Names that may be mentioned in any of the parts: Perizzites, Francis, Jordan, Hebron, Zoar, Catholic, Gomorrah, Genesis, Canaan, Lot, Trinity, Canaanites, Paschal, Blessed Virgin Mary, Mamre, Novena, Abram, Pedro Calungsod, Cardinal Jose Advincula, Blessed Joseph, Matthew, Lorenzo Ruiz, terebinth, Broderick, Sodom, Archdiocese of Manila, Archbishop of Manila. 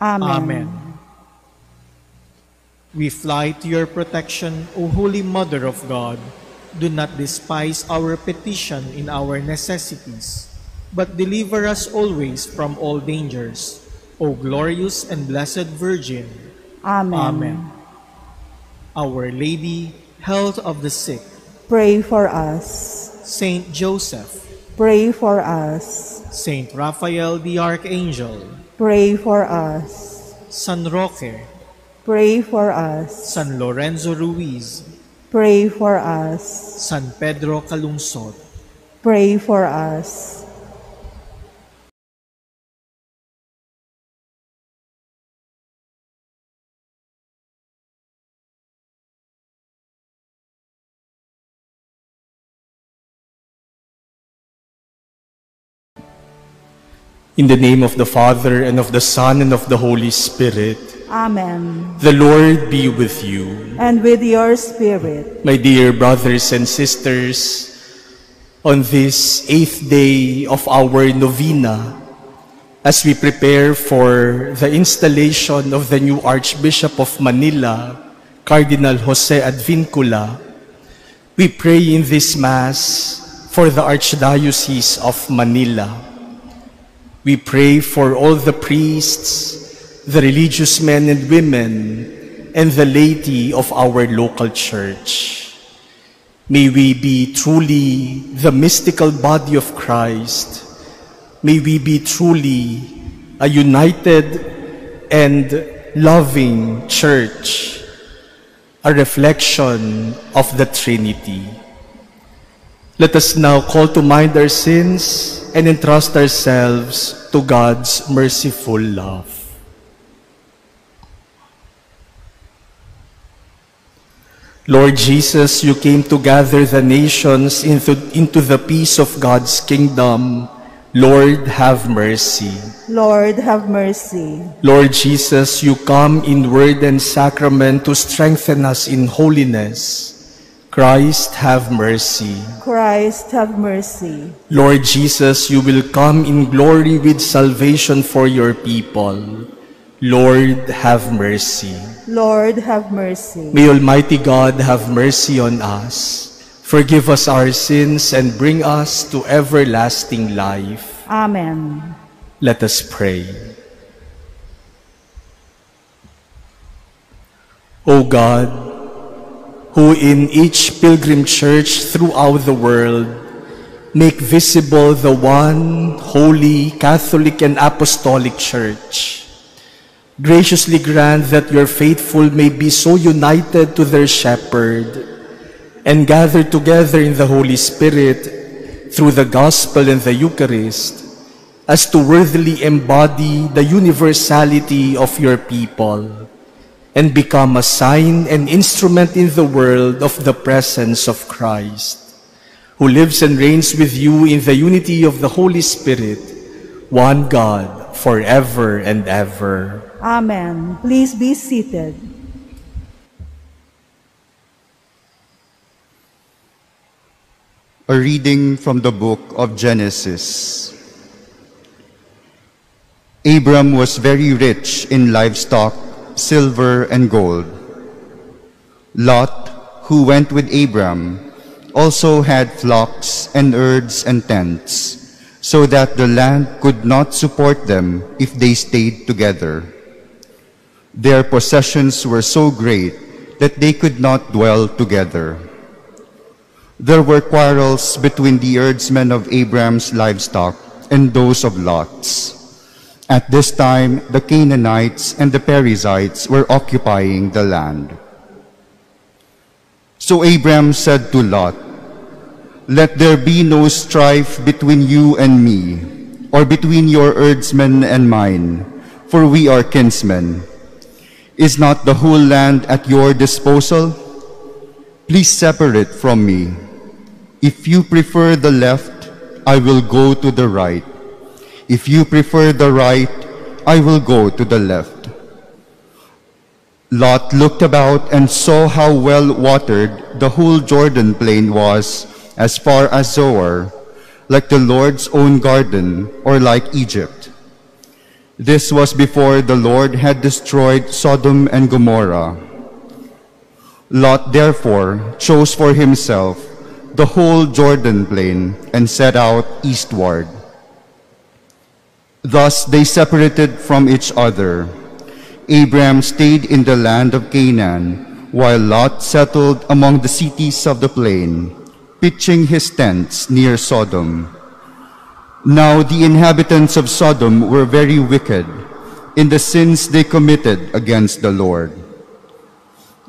Amen. We fly to your protection, O Holy Mother of God. Do not despise our petition in our necessities, but deliver us always from all dangers, O glorious and blessed Virgin. Amen. Amen. Our Lady, health of the sick, pray for us. Saint Joseph, pray for us. Saint Raphael the Archangel, pray for us. San Roque, pray for us. San Lorenzo Ruiz, pray for us. San Pedro Calungsod, pray for us. In the name of the Father, and of the Son, and of the Holy Spirit. Amen. The Lord be with you. And with your spirit. My dear brothers and sisters, on this 8th day of our novena, as we prepare for the installation of the new Archbishop of Manila, Cardinal Jose Advincula, we pray in this Mass for the Archdiocese of Manila. We pray for all the priests, the religious men and women, and the laity of our local church. May we be truly the mystical body of Christ. May we be truly a united and loving church, a reflection of the Trinity. Let us now call to mind our sins and entrust ourselves to God's merciful love. Lord Jesus, you came to gather the nations into the peace of God's kingdom. Lord, have mercy. Lord, have mercy. Lord Jesus, you come in word and sacrament to strengthen us in holiness. Christ, have mercy. Christ, have mercy. Lord Jesus, you will come in glory with salvation for your people. Lord, have mercy. Lord, have mercy. May Almighty God have mercy on us, forgive us our sins, and bring us to everlasting life. Amen. Let us pray. O God, who in each pilgrim church throughout the world make visible the one holy Catholic and Apostolic Church, graciously grant that your faithful may be so united to their shepherd and gathered together in the Holy Spirit through the Gospel and the Eucharist, as to worthily embody the universality of your people and become a sign and instrument in the world of the presence of Christ, who lives and reigns with you in the unity of the Holy Spirit, one God, forever and ever. Amen. Please be seated. A reading from the book of Genesis. Abram was very rich in livestock, silver, and gold. Lot, who went with Abram, also had flocks and herds and tents, so that the land could not support them if they stayed together. Their possessions were so great that they could not dwell together. There were quarrels between the herdsmen of Abram's livestock and those of Lot's. At this time, the Canaanites and the Perizzites were occupying the land. So Abram said to Lot, "Let there be no strife between you and me, or between your herdsmen and mine, for we are kinsmen. Is not the whole land at your disposal? Please separate from me. If you prefer the left, I will go to the right. If you prefer the right, I will go to the left." Lot looked about and saw how well watered the whole Jordan plain was as far as Zoar, like the Lord's own garden, or like Egypt. This was before the Lord had destroyed Sodom and Gomorrah. Lot therefore chose for himself the whole Jordan plain and set out eastward. Thus they separated from each other. Abram stayed in the land of Canaan, while Lot settled among the cities of the plain, pitching his tents near Sodom. Now the inhabitants of Sodom were very wicked in the sins they committed against the Lord.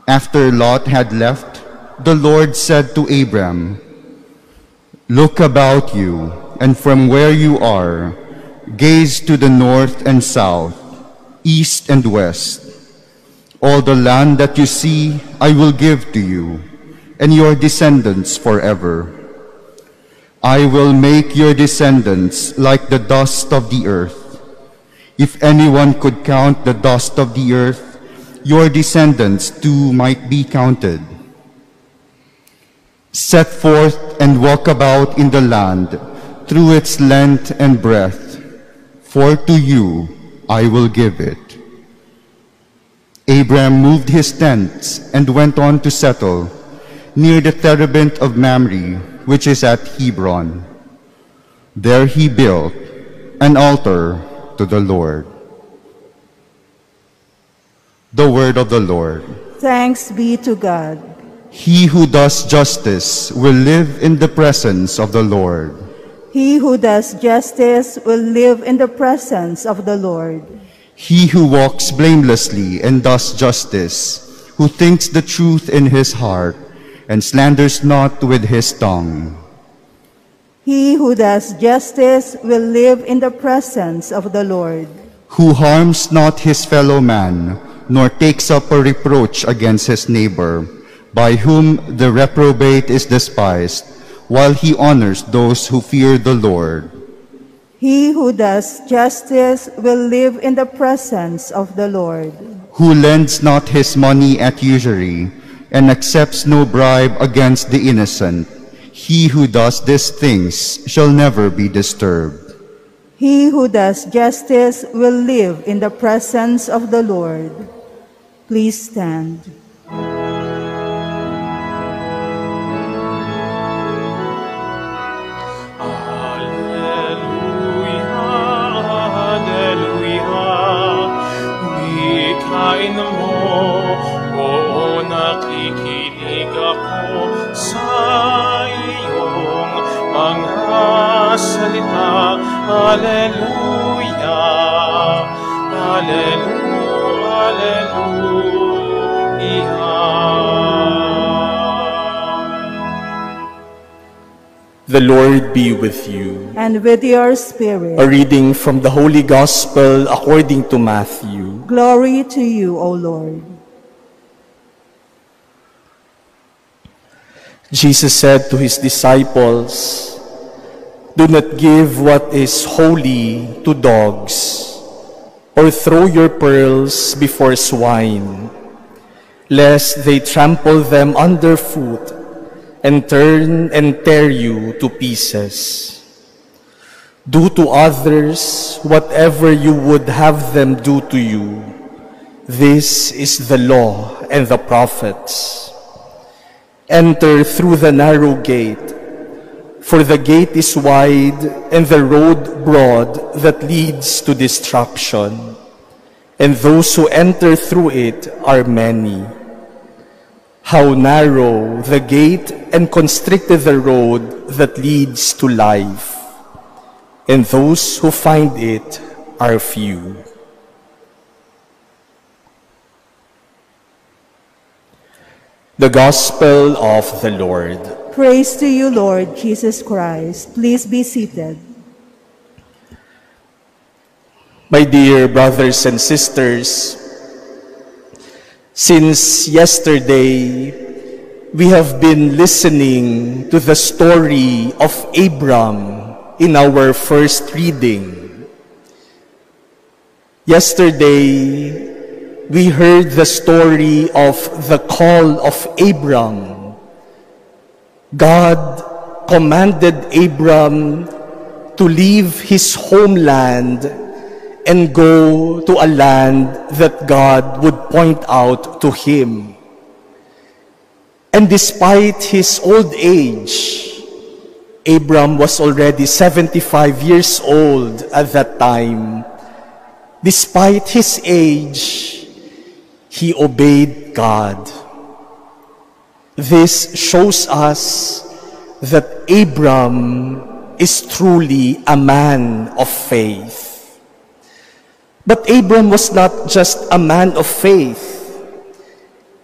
After Lot had left, the Lord said to Abram, "Look about you, and from where you are, gaze to the north and south, east and west. All the land that you see I will give to you, and your descendants forever. I will make your descendants like the dust of the earth. If anyone could count the dust of the earth, your descendants too might be counted. Set forth and walk about in the land through its length and breadth, for to you I will give it." Abram moved his tents and went on to settle near the terebinth of Mamre, which is at Hebron. There he built an altar to the Lord. The word of the Lord. Thanks be to God. He who does justice will live in the presence of the Lord. He who does justice will live in the presence of the Lord. He who walks blamelessly and does justice, who thinks the truth in his heart, and slanders not with his tongue. He who does justice will live in the presence of the Lord. Who harms not his fellow man, nor takes up a reproach against his neighbor, by whom the reprobate is despised, while he honors those who fear the Lord. He who does justice will live in the presence of the Lord. Who lends not his money at usury, and accepts no bribe against the innocent, he who does these things shall never be disturbed. He who does justice will live in the presence of the Lord. Please stand. Hallelujah, hallelujah. The Lord be with you. And with your spirit. A reading from the Holy Gospel according to Matthew. Glory to you, O Lord. Jesus said to his disciples, "Do not give what is holy to dogs, or throw your pearls before swine, lest they trample them underfoot and turn and tear you to pieces. Do to others whatever you would have them do to you. This is the law and the prophets. Enter through the narrow gate, for the gate is wide and the road broad that leads to destruction, and those who enter through it are many. How narrow the gate and constricted the road that leads to life, and those who find it are few." The Gospel of the Lord. Praise to you, Lord Jesus Christ. Please be seated. My dear brothers and sisters, since yesterday, we have been listening to the story of Abram in our first reading. Yesterday, we heard the story of the call of Abram. God commanded Abram to leave his homeland and go to a land that God would point out to him. And despite his old age, Abram was already 75 years old at that time. Despite his age, he obeyed God. This shows us that Abram is truly a man of faith. But Abram was not just a man of faith.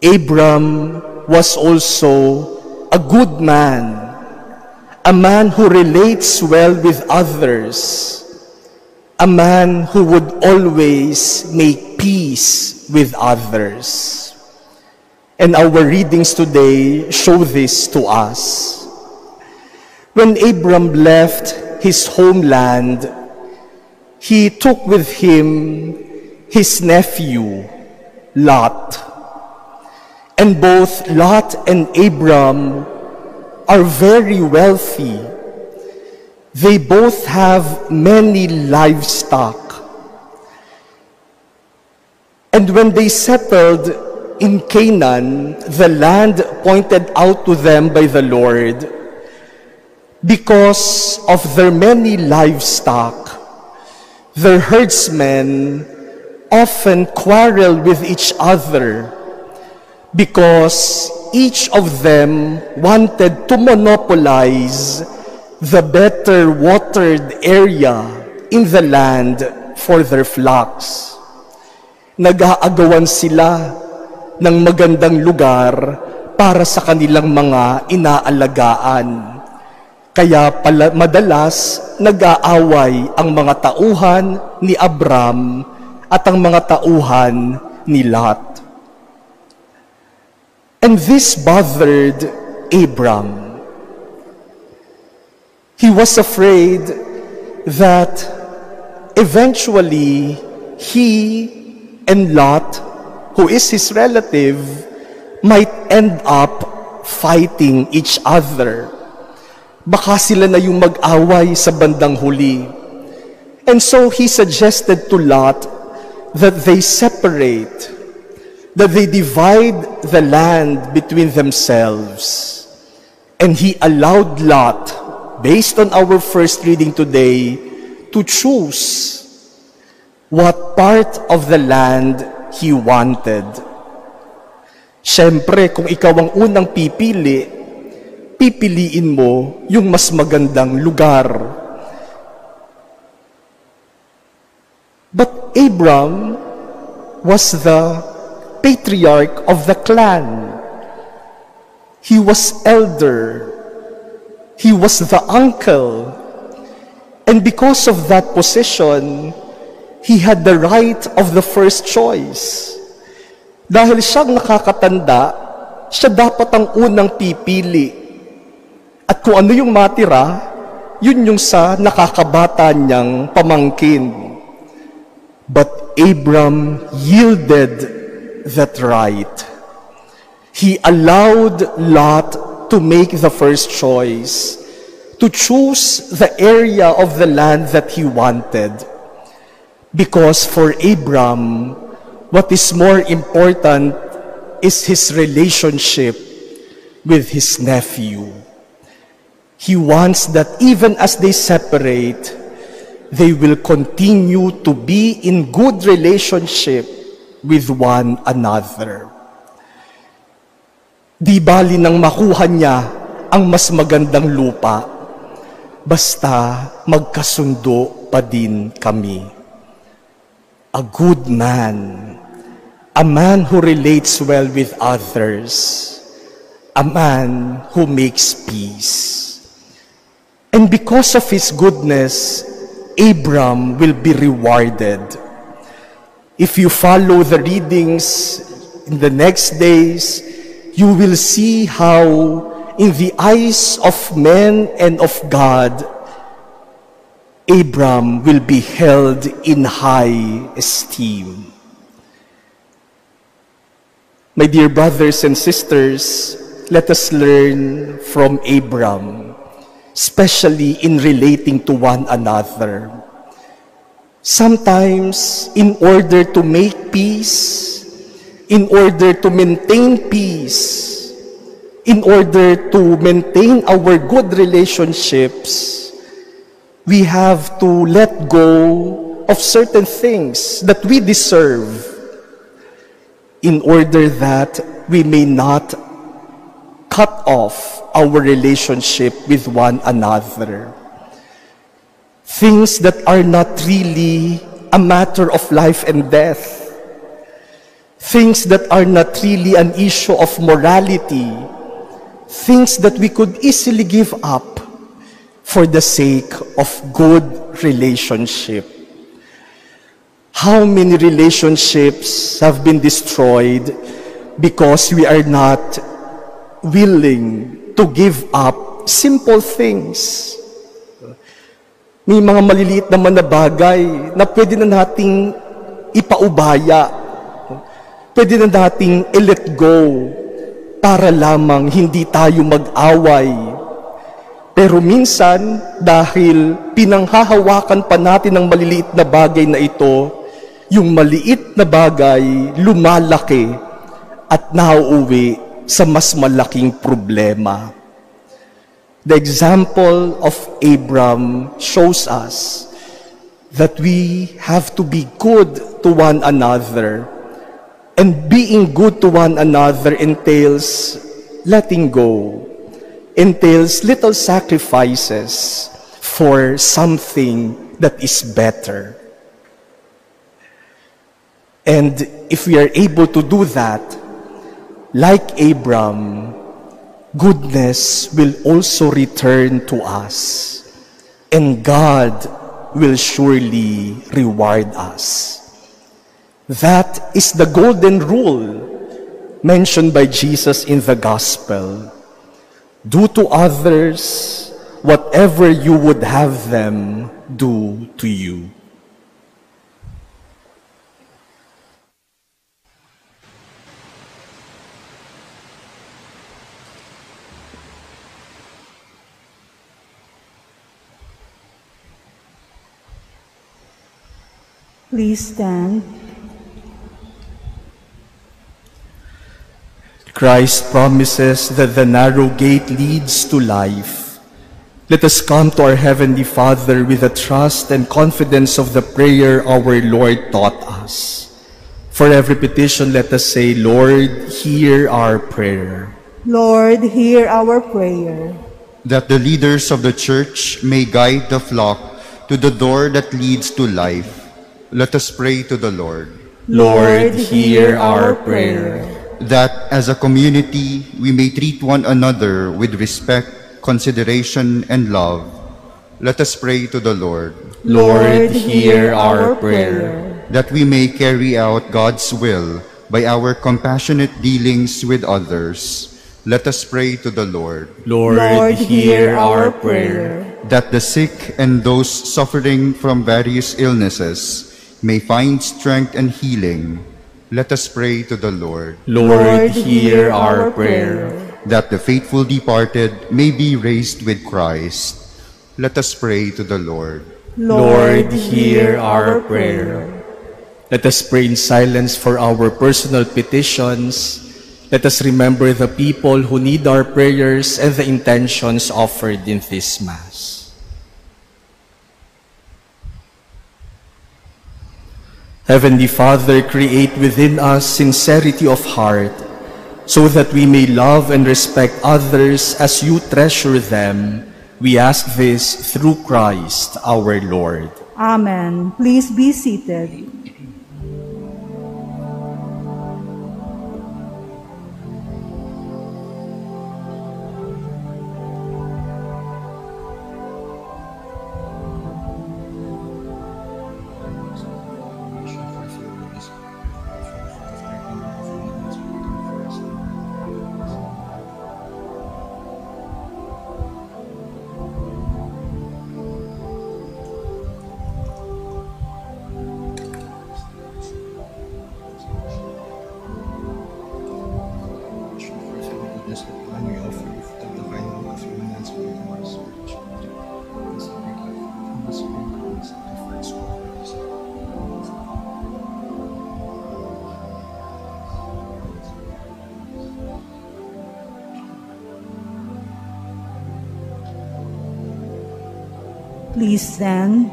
Abram was also a good man, a man who relates well with others, a man who would always make peace with others. And our readings today show this to us. When Abram left his homeland, he took with him his nephew, Lot. And both Lot and Abram are very wealthy. They both have many livestock. And when they settled in Canaan, the land pointed out to them by the Lord, because of their many livestock, their herdsmen often quarrel with each other because each of them wanted to monopolize the better watered area in the land for their flocks. Nag-aagawan sila ng magandang lugar para sa kanilang mga inaalagaan. Kaya pala madalas nag-aaway ang mga tauhan ni Abram at ang mga tauhan ni Lot. And this bothered Abram. He was afraid that eventually he and Lot, who is his relative, might end up fighting each other. Baka sila na yung mag-away sa bandang huli. And so he suggested to Lot that they separate, that they divide the land between themselves. And he allowed Lot, based on our first reading today, to choose what part of the land he wanted. Siyempre, kung ikaw ang unang pipili, pipiliin mo yung mas magandang lugar. But Abram was the patriarch of the clan. He was elder. He was the uncle. And because of that position, he had the right of the first choice. Dahil siyang nakakatanda, siya dapat ang unang pipili. At kung ano yung matira, yun yung sa nakakabata niyang pamangkin. But Abram yielded that right. He allowed Lot to make the first choice, to choose the area of the land that he wanted. Because for Abram, what is more important is his relationship with his nephew. He wants that even as they separate, they will continue to be in good relationship with one another. Di bali nang makuha niya ang mas magandang lupa, basta magkasundo pa din kami. A good man, a man who relates well with others, a man who makes peace. And because of his goodness, Abram will be rewarded. If you follow the readings in the next days, you will see how in the eyes of men and of God, Abram will be held in high esteem. My dear brothers and sisters, let us learn from Abram, especially in relating to one another. Sometimes, in order to make peace, in order to maintain peace, in order to maintain our good relationships, we have to let go of certain things that we deserve in order that we may not cut off our relationship with one another. Things that are not really a matter of life and death. Things that are not really an issue of morality. Things that we could easily give up for the sake of good relationship. How many relationships have been destroyed because we are not willing to give up simple things? May mga maliliit naman na bagay na pwede na nating ipaubaya, pwede na nating i-let go para lamang hindi tayo mag-away. Pero minsan, dahil pinanghahawakan pa natin ang maliliit na bagay na ito, yung maliit na bagay lumalaki at nauuwi sa mas malaking problema. The example of Abram shows us that we have to be good to one another. And being good to one another entails letting go, entails little sacrifices for something that is better. And if we are able to do that, like Abram, goodness will also return to us, and God will surely reward us. That is the golden rule mentioned by Jesus in the Gospel. Do to others whatever you would have them do to you. Please stand. Christ promises that the narrow gate leads to life. Let us come to our Heavenly Father with the trust and confidence of the prayer our Lord taught us. For every petition, let us say, Lord, hear our prayer. Lord, hear our prayer. That the leaders of the Church may guide the flock to the door that leads to life. Let us pray to the Lord. Lord, hear our prayer. That as a community, we may treat one another with respect, consideration, and love. Let us pray to the Lord. Lord, hear our prayer. That we may carry out God's will by our compassionate dealings with others. Let us pray to the Lord. Lord, hear our prayer. That the sick and those suffering from various illnesses may find strength and healing. Let us pray to the Lord. Lord, hear our prayer. That the faithful departed may be raised with Christ. Let us pray to the Lord. Lord, hear our prayer. Let us pray in silence for our personal petitions. Let us remember the people who need our prayers and the intentions offered in this Mass. Heavenly Father, create within us sincerity of heart, so that we may love and respect others as you treasure them. We ask this through Christ our Lord. Amen. Please be seated. Please stand.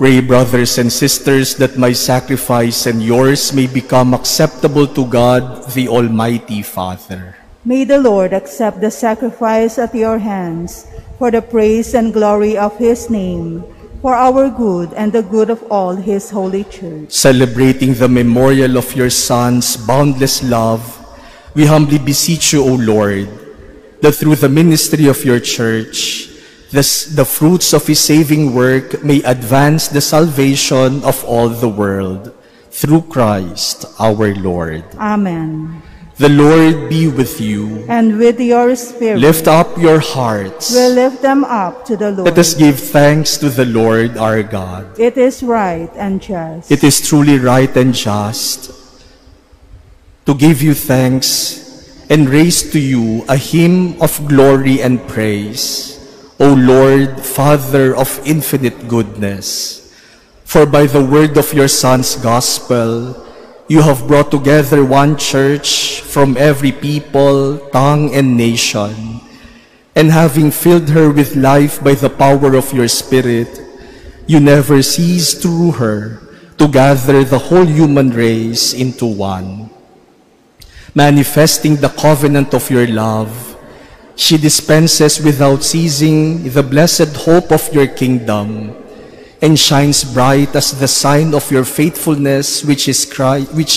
Pray, brothers and sisters, that my sacrifice and yours may become acceptable to God, the Almighty Father. May the Lord accept the sacrifice at your hands for the praise and glory of his name, for our good and the good of all his holy church. Celebrating the memorial of your Son's boundless love, we humbly beseech you, O Lord, that through the ministry of your Church, the fruits of his saving work may advance the salvation of all the world. Through Christ our Lord. Amen. The Lord be with you. And with your spirit. Lift up your hearts. We'll lift them up to the Lord. Let us give thanks to the Lord our God. It is right and just. It is truly right and just to give you thanks and raise to you a hymn of glory and praise, O Lord, Father of infinite goodness. For by the word of your Son's gospel, you have brought together one church from every people, tongue, and nation, and having filled her with life by the power of your Spirit, you never cease through her to gather the whole human race into one. Manifesting the covenant of your love, she dispenses without ceasing the blessed hope of your kingdom, and shines bright as the sign of your faithfulness, which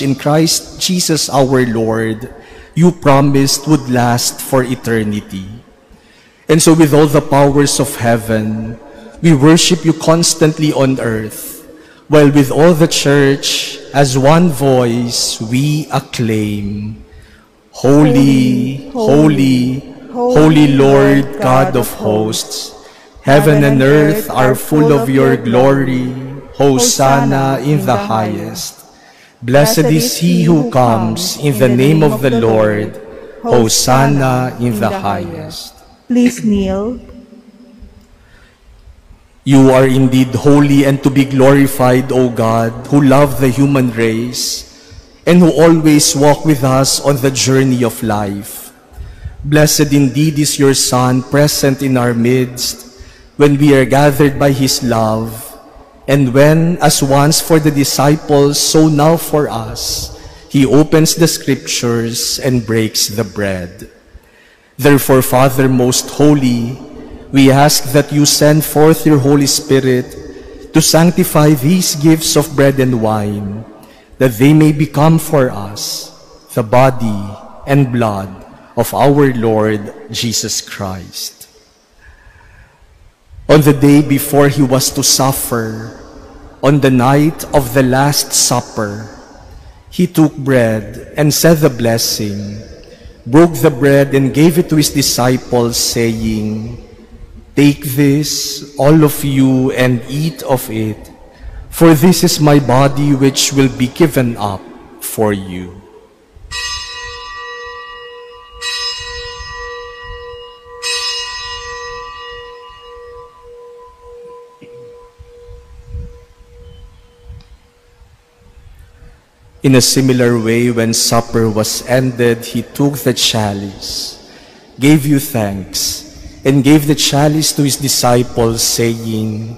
in Christ Jesus our Lord you promised would last for eternity. And so with all the powers of heaven, we worship you constantly on earth, while with all the church, as one voice, we acclaim: Holy, holy, holy Lord God of hosts, heaven and earth are full of your glory. Hosanna in the highest. Blessed is he who comes in the name of the Lord. Hosanna in the highest. Please kneel. You are indeed holy and to be glorified, O God, who love the human race and who always walk with us on the journey of life. Blessed indeed is your Son present in our midst when we are gathered by his love, and when, as once for the disciples, so now for us, he opens the Scriptures and breaks the bread. Therefore, Father most holy, we ask that you send forth your Holy Spirit to sanctify these gifts of bread and wine, that they may become for us the body and blood of our Lord Jesus Christ. On the day before he was to suffer, on the night of the Last Supper, he took bread and said the blessing, broke the bread and gave it to his disciples, saying, "Take this, all of you, and eat of it, for this is my body which will be given up for you." In a similar way, when supper was ended, he took the chalice, gave you thanks, and gave the chalice to his disciples, saying,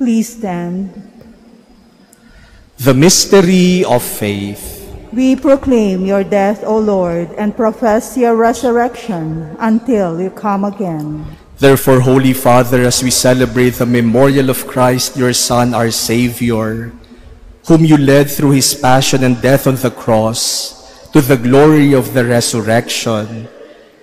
Please stand. The mystery of faith. We proclaim your death, O Lord, and profess your resurrection until you come again. Therefore, Holy Father, as we celebrate the memorial of Christ, your Son, our Savior, whom you led through his passion and death on the cross to the glory of the resurrection,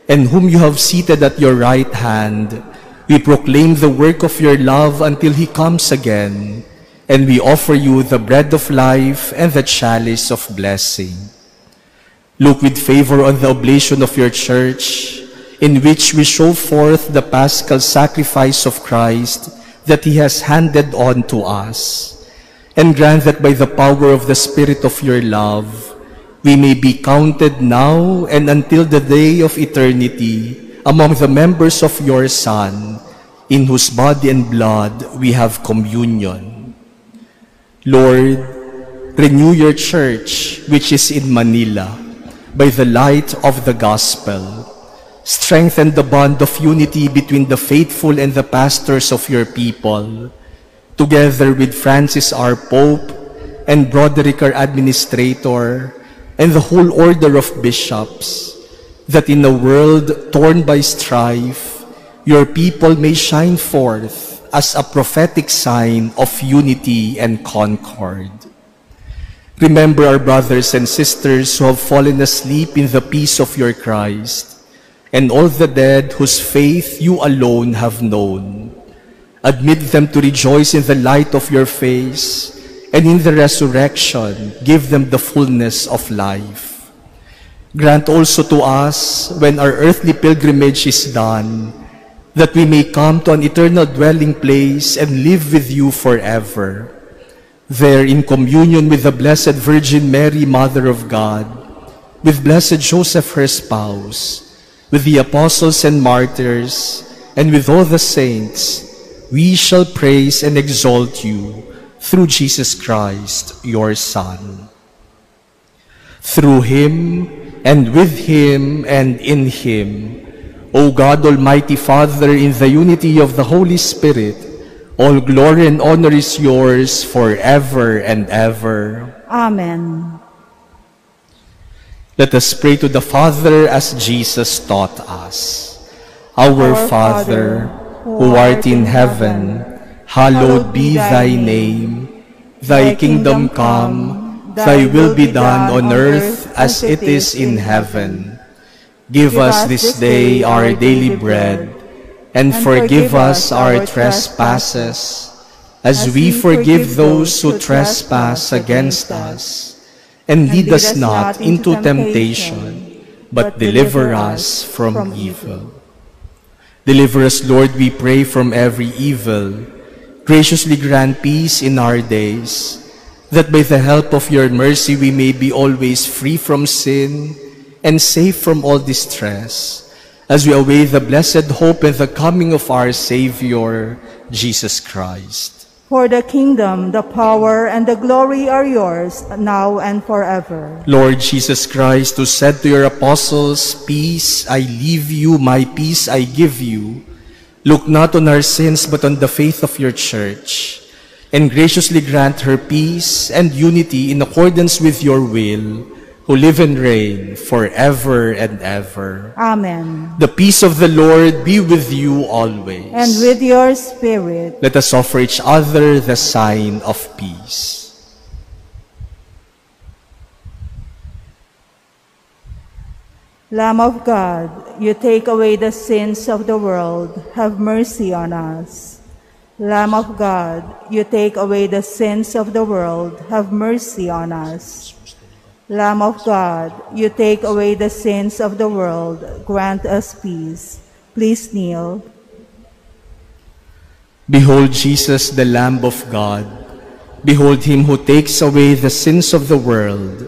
and whom you have seated at your right hand, we proclaim the work of your love until he comes again, and we offer you the bread of life and the chalice of blessing. Look with favor on the oblation of your church, in which we show forth the Paschal sacrifice of Christ that he has handed on to us, and grant that by the power of the Spirit of your love, we may be counted now and until the day of eternity among the members of your Son, in whose body and blood we have communion. Lord, renew your church, which is in Manila, by the light of the gospel. Strengthen the bond of unity between the faithful and the pastors of your people, together with Francis, our Pope, and Broderick, our administrator, and the whole order of bishops, that in a world torn by strife, your people may shine forth as a prophetic sign of unity and concord. Remember our brothers and sisters who have fallen asleep in the peace of your Christ, and all the dead whose faith you alone have known. Admit them to rejoice in the light of your face, and in the resurrection give them the fullness of life. Grant also to us, when our earthly pilgrimage is done, that we may come to an eternal dwelling place and live with you forever. There, in communion with the Blessed Virgin Mary, Mother of God, with Blessed Joseph, her spouse, with the apostles and martyrs, and with all the saints, we shall praise and exalt you through Jesus Christ, your Son. Through him, and with him, and in him, O God, Almighty Father, in the unity of the Holy Spirit, all glory and honor is yours forever and ever. Amen. Let us pray to the Father as Jesus taught us. Our Father, who art in heaven, hallowed be thy name. Thy kingdom come, thy will be done on earth as it is in heaven. Give us this day our daily bread, and forgive us our trespasses, as we forgive those who trespass against us. And lead us not into temptation, but deliver us from evil. Deliver us, Lord, we pray, from every evil. Graciously grant peace in our days, that by the help of your mercy we may be always free from sin and safe from all distress, as we await the blessed hope and the coming of our Savior, Jesus Christ. For the kingdom, the power, and the glory are yours, now and forever. Lord Jesus Christ, who said to your apostles, "Peace I leave you, my peace I give you," look not on our sins but on the faith of your Church, and graciously grant her peace and unity in accordance with your will, who live and reign forever and ever. Amen. The peace of the Lord be with you always. And with your spirit. Let us offer each other the sign of peace. Lamb of God, you take away the sins of the world, have mercy on us. Lamb of God, you take away the sins of the world, have mercy on us. Lamb of God, you take away the sins of the world, grant us peace. Please kneel. Behold Jesus, the Lamb of God. Behold him who takes away the sins of the world.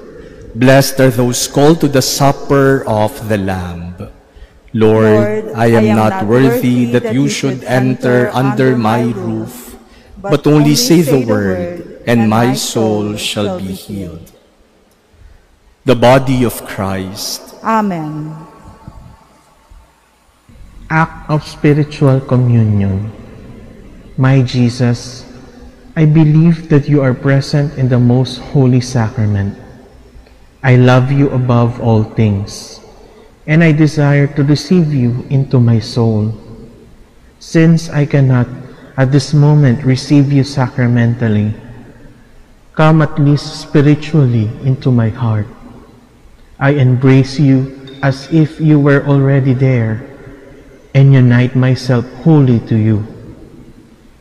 Blessed are those called to the supper of the Lamb. Lord, I am not worthy that you should enter under my roof, but only say the word, and my soul shall be healed. The body of Christ. Amen. Act of spiritual communion. My Jesus, I believe that you are present in the most holy sacrament. I love you above all things, and I desire to receive you into my soul. Since I cannot at this moment receive you sacramentally, come at least spiritually into my heart. I embrace you as if you were already there, and unite myself wholly to you.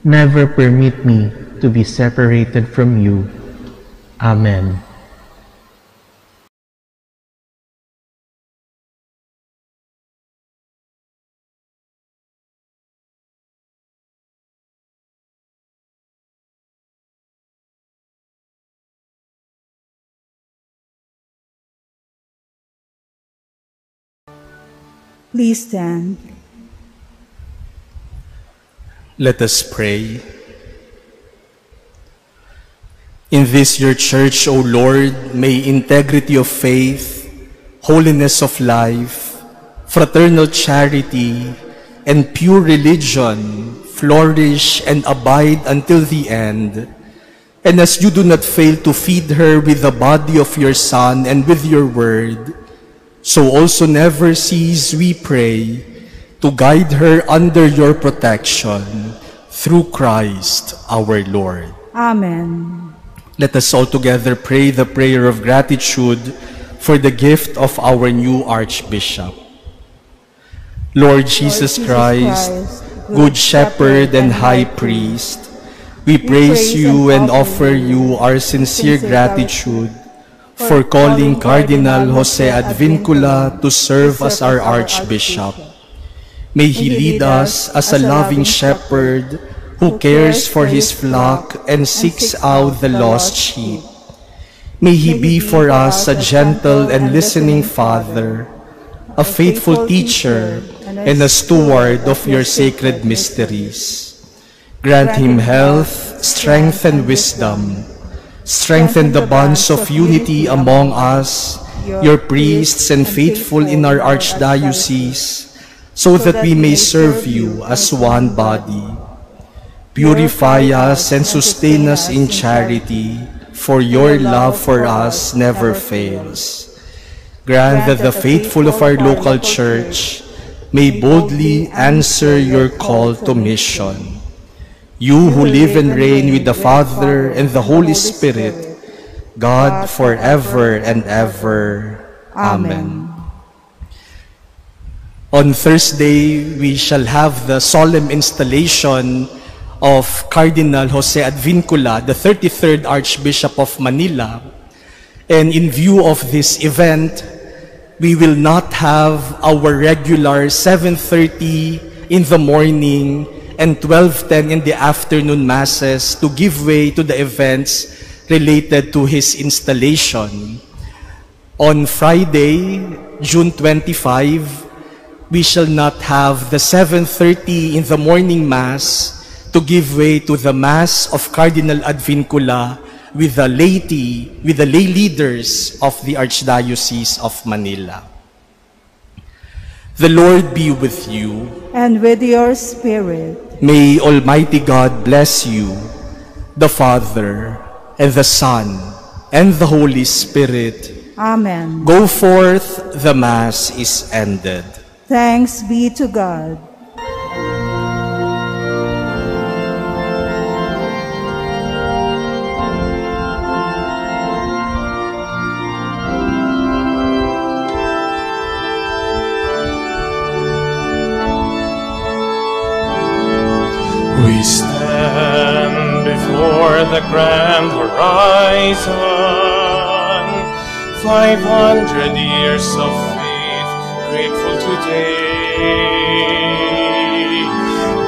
Never permit me to be separated from you. Amen. Please stand. Let us pray. In this your Church, O Lord, may integrity of faith, holiness of life, fraternal charity, and pure religion flourish and abide until the end. And as you do not fail to feed her with the body of your Son and with your word, so also never cease, we pray, to guide her under your protection, through Christ our Lord. Amen. Let us all together pray the prayer of gratitude for the gift of our new Archbishop. Lord Jesus Christ, Good Shepherd and High Priest, we praise you and offer you our sincere gratitude for calling Cardinal Jose Advincula to serve as our Archbishop. May he lead us as a loving shepherd who cares for his flock and seeks out the lost sheep. May he be for us a gentle and listening father, a faithful teacher, and a steward of your sacred mysteries. Grant him health, strength, and wisdom. Strengthen the bonds of unity among us, your priests and faithful in our Archdiocese, so that we may serve you as one body. Purify us and sustain us in charity, for your love for us never fails. Grant that the faithful of our local Church may boldly answer your call to mission. You who live and reign with the Father and the Holy Spirit, God forever and ever. Amen. On Thursday, we shall have the solemn installation of Cardinal Jose Advincula, the 33rd Archbishop of Manila. And in view of this event, we will not have our regular 7:30 in the morning and 12:10 in the afternoon masses to give way to the events related to his installation. On Friday, June 25, we shall not have the 7:30 in the morning mass to to give way to the Mass of Cardinal Advincula with the lay leaders of the Archdiocese of Manila. The Lord be with you. And with your spirit. May Almighty God bless you, the Father, and the Son, and the Holy Spirit. Amen. Go forth, the Mass is ended. Thanks be to God. We stand before the grand horizon, 500 years of faith, grateful today.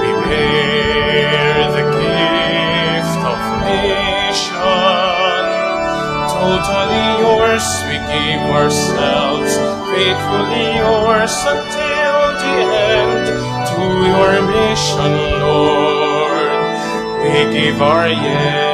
We bear the gift of nation, totally yours we give ourselves, faithfully yours until the end, to your mission, Lord. We give our yes.